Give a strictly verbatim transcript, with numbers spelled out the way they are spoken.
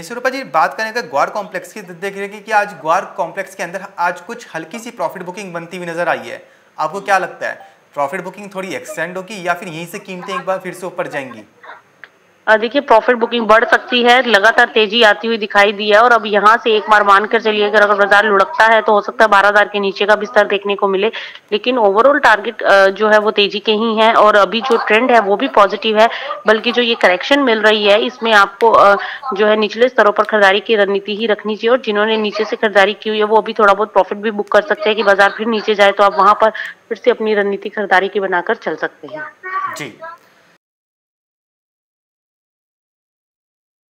ये स्वरूपा जी बात करें अगर ग्वार कॉम्प्लेक्स की, देख रहे हैं कि आज ग्वार कॉम्प्लेक्स के अंदर आज कुछ हल्की सी प्रॉफिट बुकिंग बनती हुई नजर आई है। आपको क्या लगता है, प्रॉफिट बुकिंग थोड़ी एक्सटेंड होगी या फिर यहीं से कीमतें एक बार फिर से ऊपर जाएंगी? देखिए, प्रॉफिट बुकिंग बढ़ सकती है, लगातार तेजी आती हुई दिखाई दी है और अब यहाँ से एक बार मानकर चलिए अगर अगर बाजार लुढ़कता है तो हो सकता है बारह हज़ार के नीचे का भी स्तर देखने को मिले, लेकिन ओवरऑल टारगेट जो है वो तेजी के ही है और अभी जो ट्रेंड है वो भी पॉजिटिव है। बल्कि जो ये करेक्शन मिल रही है इसमें आपको जो है निचले स्तरों पर खरीदारी की रणनीति ही रखनी चाहिए और जिन्होंने नीचे से खरीदारी की हुई है वो अभी थोड़ा बहुत प्रॉफिट भी बुक कर सकते हैं कि बाजार फिर नीचे जाए तो आप वहाँ पर फिर से अपनी रणनीति खरीदारी की बनाकर चल सकते हैं। जी।